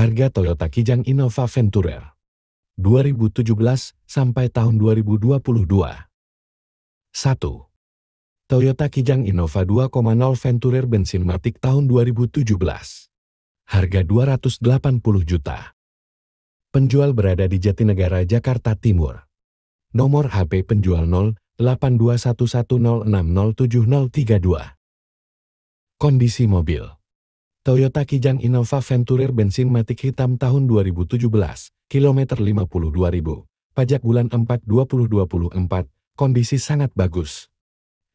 Harga Toyota Kijang Innova Venturer 2017 sampai tahun 2022. 1. Toyota Kijang Innova 2.0 Venturer bensin matik tahun 2017. Harga 280 juta. Penjual berada di Jatinegara, Jakarta Timur. Nomor HP penjual 082110607032. Kondisi mobil. Toyota Kijang Innova Venturer bensin matik hitam tahun 2017, kilometer 52.000, pajak bulan 4 2024, kondisi sangat bagus.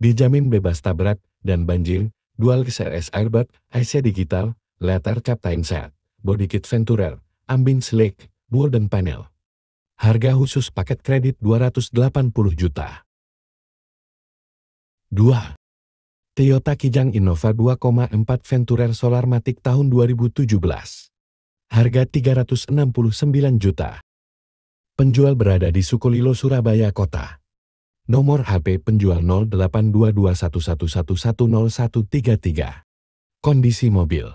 Dijamin bebas tabrak dan banjir, dual XRS airbag, AC digital, letter captain set, body kit Venturer, ambin slick, dan panel. Harga khusus paket kredit 280 juta. 2. Toyota Kijang Innova 2.4 Venturer Solar Matic tahun 2017. Harga 369 juta. Penjual berada di Sukolilo, Surabaya Kota. Nomor HP penjual 082211110133. Kondisi mobil.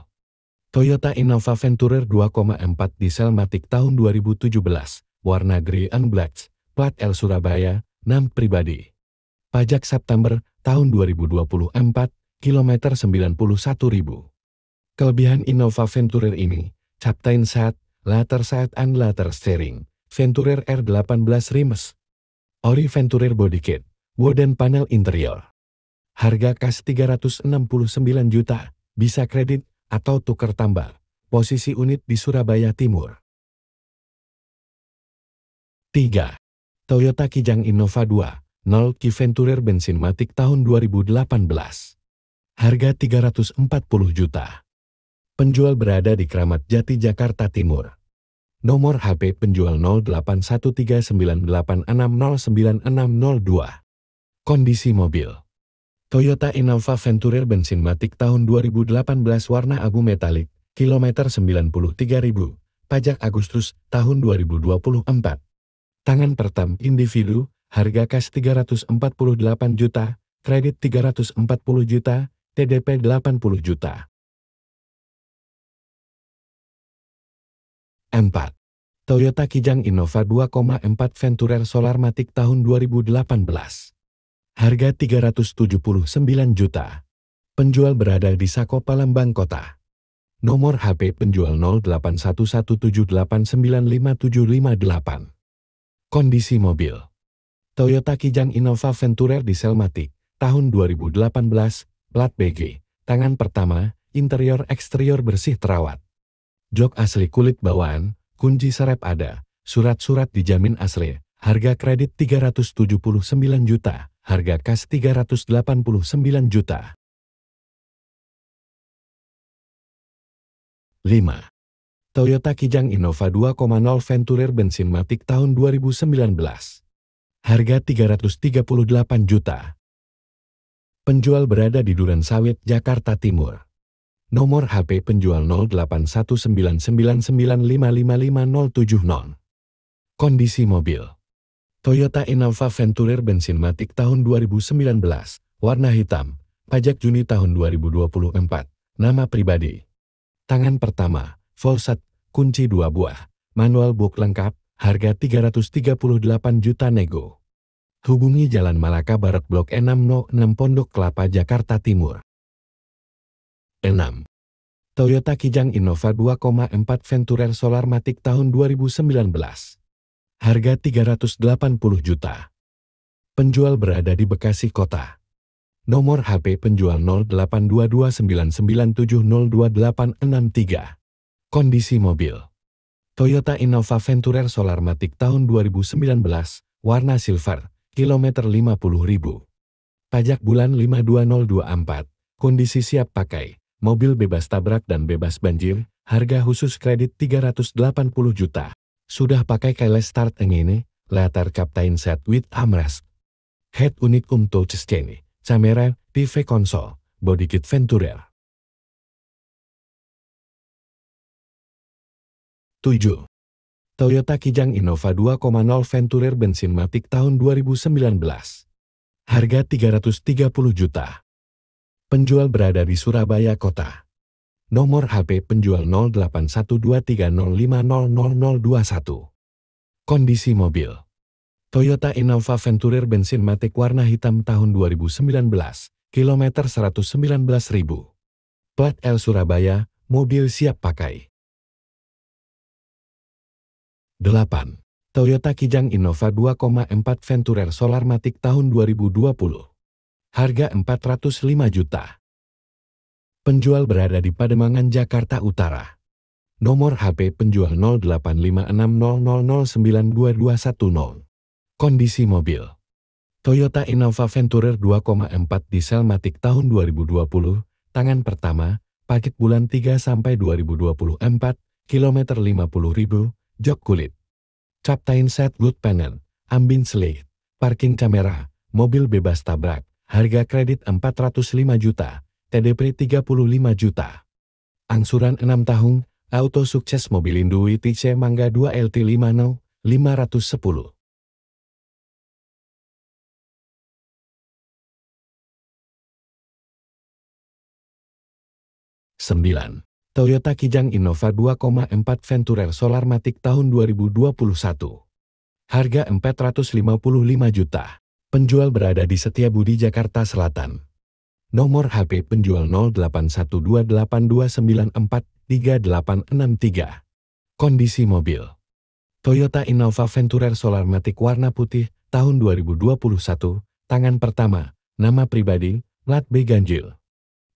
Toyota Innova Venturer 2.4 diesel Matic tahun 2017, warna grey and black, plat L Surabaya, NAM pribadi. Pajak September tahun 2024, kilometer 91.000. Kelebihan Innova Venturer ini, captain seat, leather seat and leather steering, Venturer R18 rims, ori Venturer body kit, wooden panel interior. Harga kas 369 juta, bisa kredit atau tukar tambah, posisi unit di Surabaya Timur. 3. Toyota Kijang Innova 2.0 Venturer bensin matik tahun 2018. Harga 340 juta. Penjual berada di Kramat Jati, Jakarta Timur. Nomor HP penjual 081398609602. Kondisi mobil. Toyota Innova Venturer bensin matik tahun 2018 warna abu metalik, kilometer 93.000, pajak Agustus tahun 2024. Tangan pertama individu. Harga kas 348 juta, kredit 340 juta, TDP 80 juta. 4. Toyota Kijang Innova 2.4 Venturer Solar Matic tahun 2018. Harga 379 juta. Penjual berada di Sako Palembang Kota. Nomor HP penjual 081178957558. Kondisi mobil. Toyota Kijang Innova Venturer diesel matic, tahun 2018, plat BG, tangan pertama, interior-eksterior bersih terawat. Jok asli kulit bawaan, kunci serep ada, surat-surat dijamin asli, harga kredit 379 juta, harga kas 389 juta. 5. Toyota Kijang Innova 2.0 Venturer bensin matic tahun 2019. Harga 338 juta. Penjual berada di Duren Sawit, Jakarta Timur. Nomor HP penjual 081999555070. Kondisi mobil. Toyota Innova Venturer bensin matik tahun 2019, warna hitam, pajak Juni tahun 2024, nama pribadi. Tangan pertama, full set, kunci 2 buah, manual book lengkap. Harga 338 juta nego. Hubungi Jalan Malaka Barat Blok E 606 Pondok Kelapa, Jakarta Timur. 6. Toyota Kijang Innova 2.4 Venturer Solar Matic tahun 2019. Harga 380 juta. Penjual berada di Bekasi Kota. Nomor HP penjual 082299702863. Kondisi mobil. Toyota Innova Venturer Solar Matic tahun 2019, warna silver, kilometer 50.000. Pajak bulan 52024, kondisi siap pakai, mobil bebas tabrak dan bebas banjir, harga khusus kredit 380 juta. Sudah pakai keyless start yang ini, latar captain set with armrest. Head unit touch screen, kamera, TV konsol, body kit Venturer. 7. Toyota Kijang Innova 2.0 Venturer bensin matik tahun 2019. Harga 330 juta. Penjual berada di Surabaya Kota. nomor HP penjual 081230500021. Kondisi mobil. Toyota Innova Venturer bensin matik warna hitam tahun 2019, kilometer 119.000. Plat L Surabaya, mobil siap pakai. 8. Toyota Kijang Innova 2,4 Venturer Solar Matic tahun 2020. Harga 405 juta. Penjual berada di Pademangan, Jakarta Utara. Nomor HP penjual 085600092210. Kondisi mobil. Toyota Innova Venturer 2,4 diesel matic tahun 2020, tangan pertama, paket bulan 3-2024, kilometer 50.000, jok kulit. Cap tain set good panel, ambin slate, parking kamera, mobil bebas tabrak, harga kredit 405 juta, TDP 35 juta. Angsuran 6 tahun, auto sukses Mobilindo ITC Mangga 2 LT59, 510. . 9. Toyota Kijang Innova 2,4 Venturer Solar Matic tahun 2021. Harga 455 juta. Penjual berada di Setiabudi, Jakarta Selatan. Nomor HP penjual 081282943863. Kondisi mobil. Toyota Innova Venturer Solar Matic warna putih tahun 2021, tangan pertama, nama pribadi, plat B ganjil.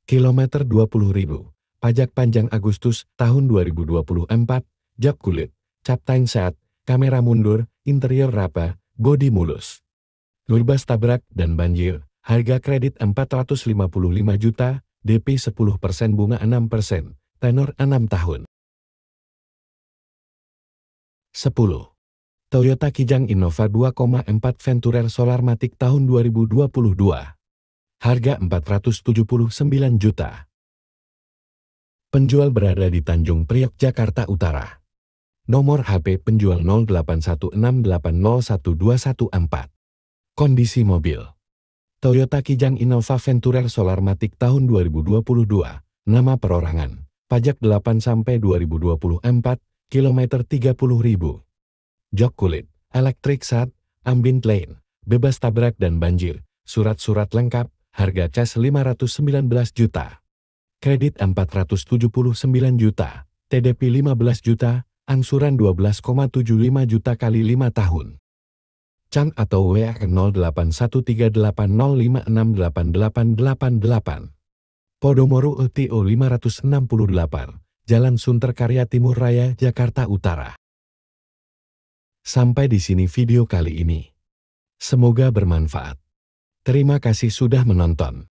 Kilometer 20.000. Pajak panjang Agustus tahun 2024, jok kulit, cap tain set, kamera mundur, interior raba, bodi mulus. Bebas tabrak dan banjir, harga kredit 455 juta, DP 10% bunga 6%, tenor 6 tahun. 10. Toyota Kijang Innova 2,4 Venturer Solar Matic tahun 2022. Harga 479 juta. Penjual berada di Tanjung Priok, Jakarta Utara. Nomor HP penjual 0816801214. Kondisi mobil. Toyota Kijang Innova Venturer Solar Matic tahun 2022. Nama perorangan. Pajak 8-2024, kilometer 30.000. Jok kulit, elektrik sat, ambient lane, bebas tabrak dan banjir. Surat-surat lengkap, harga cas 519 juta. Kredit 479 juta, TDP 15 juta, angsuran 12,75 juta kali 5 tahun. Can atau WA 081380568888. Podomoro UTO 568, Jalan Sunter Karya Timur Raya, Jakarta Utara. Sampai di sini video kali ini. Semoga bermanfaat. Terima kasih sudah menonton.